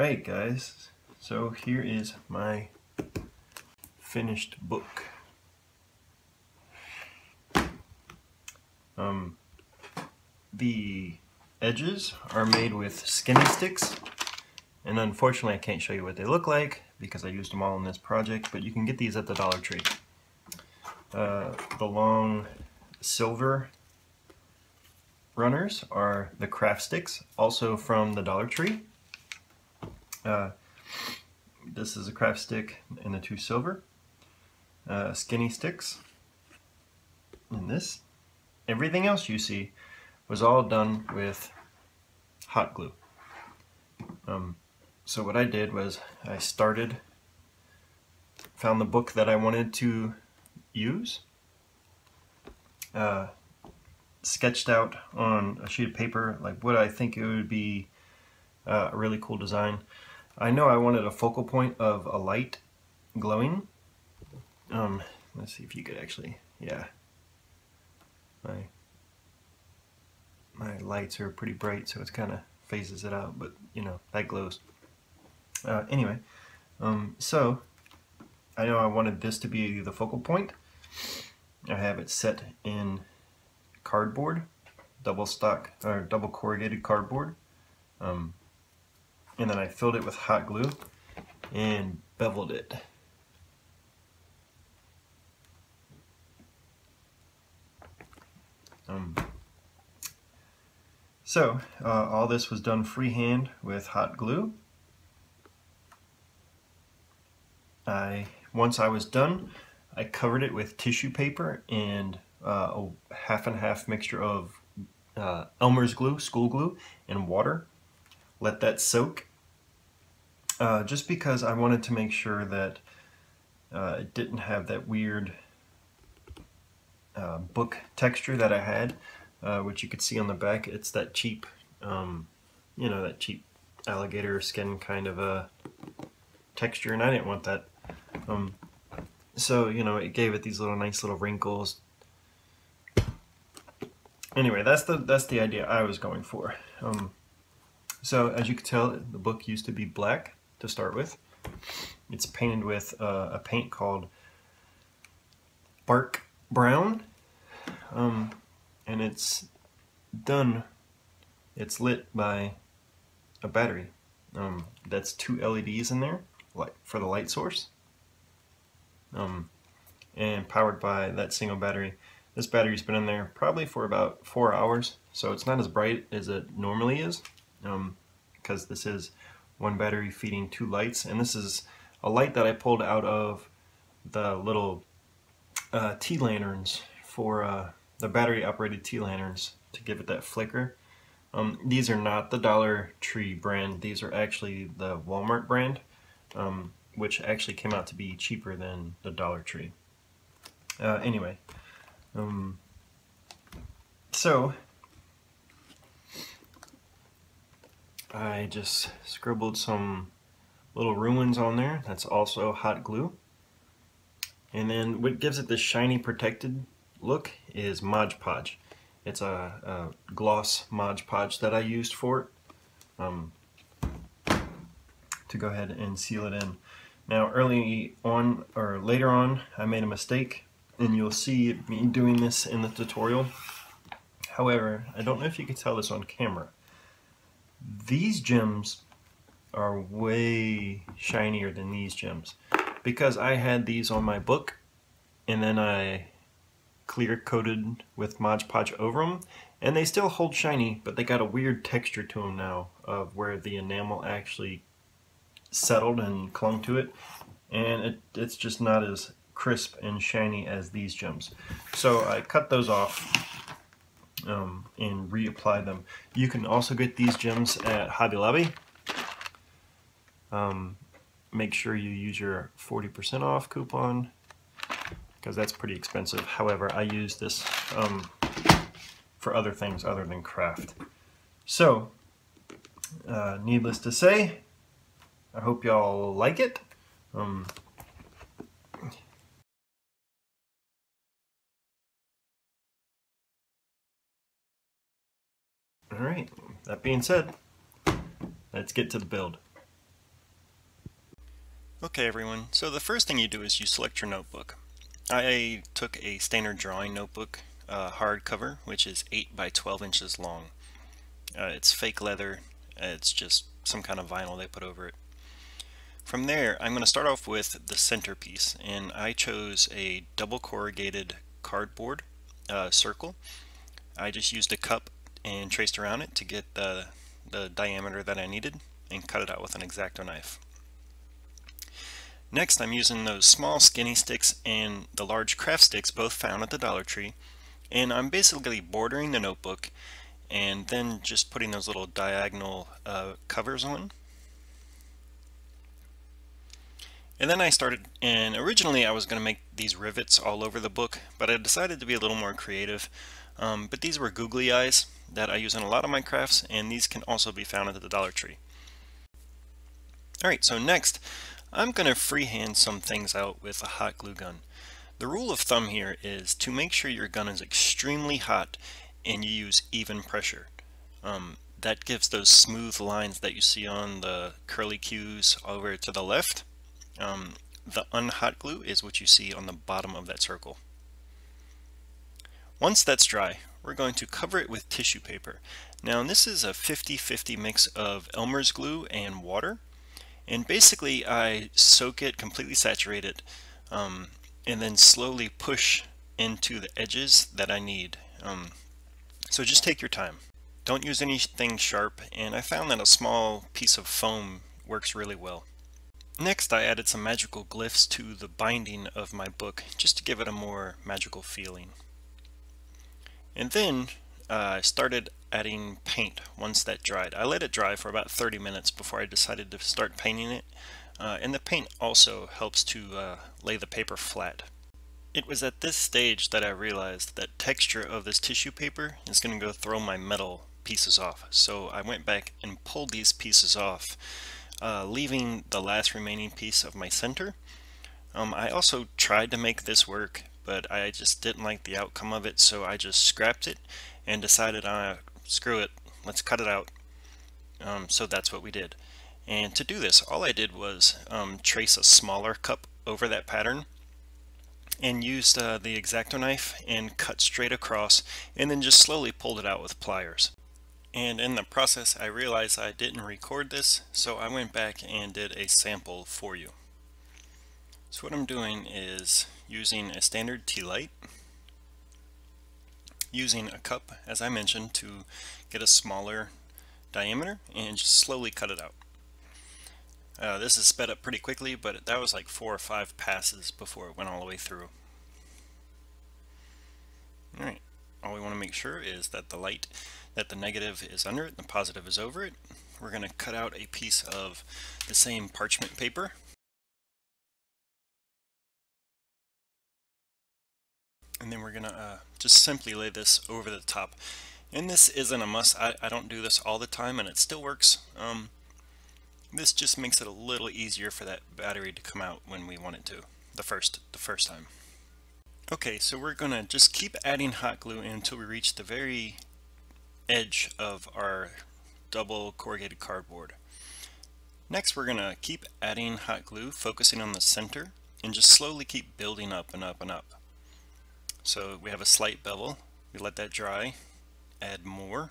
Alright guys, so here is my finished book. The edges are made with skinny sticks, and unfortunately I can't show you what they look like because I used them all in this project, but you can get these at the Dollar Tree. The long silver runners are the craft sticks, also from the Dollar Tree. This is a craft stick and the two silver skinny sticks, and this. Everything else you see was all done with hot glue. So what I did was I found the book that I wanted to use, sketched out on a sheet of paper like what I think it would be a really cool design. I know I wanted a focal point of a light glowing. Let's see if you could actually, yeah. My lights are pretty bright, so it kind of phases it out, but you know, that glows. Anyway, so I know I wanted this to be the focal point. I have it set in cardboard, double corrugated cardboard. And then I filled it with hot glue and beveled it. All this was done freehand with hot glue. Once I was done, I covered it with tissue paper and a half and half mixture of Elmer's glue, school glue, and water. Let that soak, just because I wanted to make sure that it didn't have that weird book texture that I had, which you could see on the back. It's that cheap, that cheap alligator skin kind of a texture, and I didn't want that. It gave it these nice little wrinkles. Anyway, that's the idea I was going for. So as you can tell, the book used to be black to start with. It's painted with a paint called Bark Brown, and it's lit by a battery. That's two LEDs in there for the light source, and powered by that single battery. This battery's been in there probably for about 4 hours, so it's not as bright as it normally is. Because this is one battery feeding two lights, and this is a light that I pulled out of the little tea lanterns for the battery operated tea lanterns to give it that flicker. These are not the Dollar Tree brand, these are actually the Walmart brand, which actually came out to be cheaper than the Dollar Tree. I just scribbled some little ruins on there. That's also hot glue. And then what gives it this shiny protected look is Mod Podge. It's a gloss Mod Podge that I used for it, to go ahead and seal it in. Now later on I made a mistake, and you'll see me doing this in the tutorial. However, I don't know if you can tell this on camera. These gems are way shinier than these gems, because I had these on my book and then I clear coated with Mod Podge over them, and they still hold shiny, but they got a weird texture to them now of where the enamel actually settled and clung to it, and it's just not as crisp and shiny as these gems. So I cut those off and reapply them. You can also get these gems at Hobby Lobby. Make sure you use your 40% off coupon, because that's pretty expensive. However, I use this for other things other than craft. So, needless to say, I hope y'all like it. Alright, that being said, let's get to the build. Okay everyone, so the first thing you do is you select your notebook. I took a standard drawing notebook, hardcover, which is 8 by 12 inches long. It's fake leather, it's just some kind of vinyl they put over it. From there, I'm going to start off with the centerpiece, and I chose a double corrugated cardboard circle. I just used a cup and traced around it to get the diameter that I needed and cut it out with an X-Acto knife. Next, I'm using those small skinny sticks and the large craft sticks, both found at the Dollar Tree, and I'm basically bordering the notebook and then just putting those little diagonal covers on. And then I started, and originally I was going to make these rivets all over the book, but I decided to be a little more creative. But these were googly eyes that I use in a lot of my crafts, and these can also be found at the Dollar Tree. Alright, so next, I'm going to freehand some things out with a hot glue gun. The rule of thumb here is to make sure your gun is extremely hot and you use even pressure. That gives those smooth lines that you see on the curly cues over to the left. The unhot glue is what you see on the bottom of that circle. Once that's dry, we're going to cover it with tissue paper. Now this is a 50-50 mix of Elmer's glue and water. And basically I soak it, completely saturate it, and then slowly push into the edges that I need. So just take your time. Don't use anything sharp, and I found that a small piece of foam works really well. Next, I added some magical glyphs to the binding of my book, just to give it a more magical feeling. And then I started adding paint once that dried. I let it dry for about 30 minutes before I decided to start painting it, and the paint also helps to lay the paper flat. It was at this stage that I realized that texture of this tissue paper is going to go throw my metal pieces off, so I went back and pulled these pieces off, leaving the last remaining piece of my center. I also tried to make this work, but I just didn't like the outcome of it, so I just scrapped it and decided, screw it, let's cut it out. So that's what we did. And to do this, all I did was trace a smaller cup over that pattern and used the X-Acto knife and cut straight across, and then just slowly pulled it out with pliers. And in the process, I realized I didn't record this, so I went back and did a sample for you. So what I'm doing is using a standard tea light, using a cup, as I mentioned, to get a smaller diameter, and just slowly cut it out. This is sped up pretty quickly, but that was like 4 or 5 passes before it went all the way through. Alright, all we want to make sure is that the negative is under it and the positive is over it. We're going to cut out a piece of the same parchment paper. And then we're going to just simply lay this over the top. And this isn't a must. I don't do this all the time and it still works. This just makes it a little easier for that battery to come out when we want it to, the first time. Okay, so we're going to just keep adding hot glue until we reach the very edge of our double corrugated cardboard. Next, we're going to keep adding hot glue, focusing on the center, and just slowly keep building up and up and up. So we have a slight bevel, we let that dry, add more.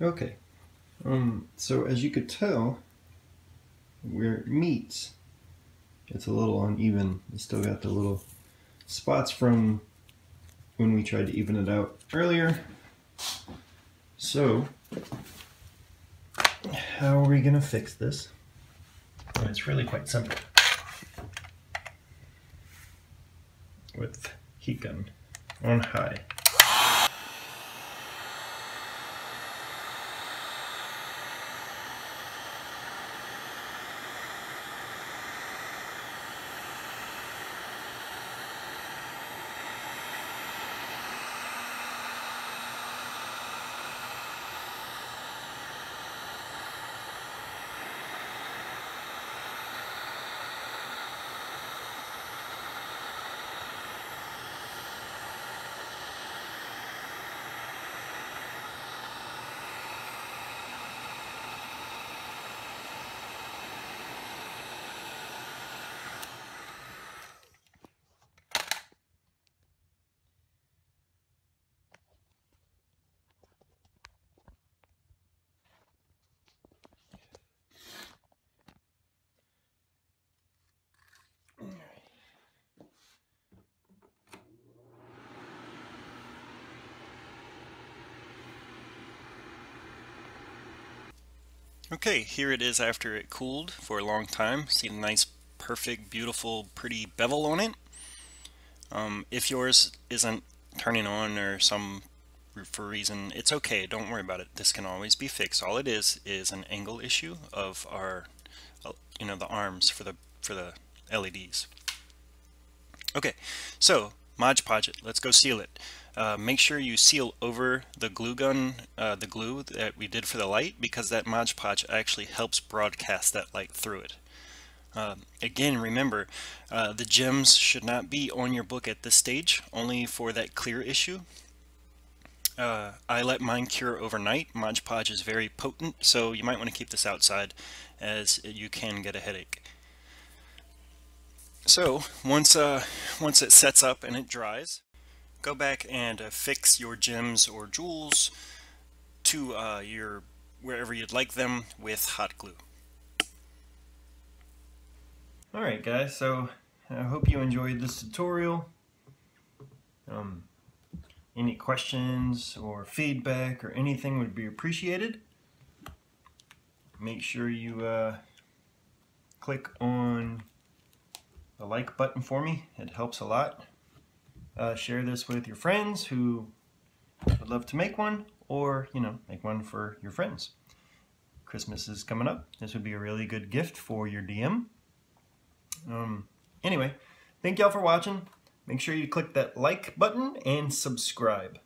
Okay, so as you could tell, where it meets, it's a little uneven. It's still got the little spots from when we tried to even it out earlier. So, how are we going to fix this? Well, it's really quite simple. With heat gun on high. Okay, here it is after it cooled for a long time. See the nice, perfect, beautiful, pretty bevel on it. If yours isn't turning on or for some reason, it's okay, don't worry about it. This can always be fixed. All it is an angle issue of our, you know, the arms for the LEDs. Okay, so Mod Podge it. Let's go seal it. Make sure you seal over the glue gun, the glue that we did for the light, because that Mod Podge actually helps broadcast that light through it. Again, remember, the gems should not be on your book at this stage, only for that clear issue. I let mine cure overnight. Mod Podge is very potent, so you might want to keep this outside, as you can get a headache. So once it sets up and it dries, go back and fix your gems or jewels to your wherever you'd like them with hot glue. Alright guys, so I hope you enjoyed this tutorial. Any questions or feedback or anything would be appreciated. Make sure you click on the like button for me, it helps a lot. Share this with your friends who would love to make one, or you know, make one for your friends. Christmas is coming up. This would be a really good gift for your DM. Anyway, thank y'all for watching. Make sure you click that like button and subscribe.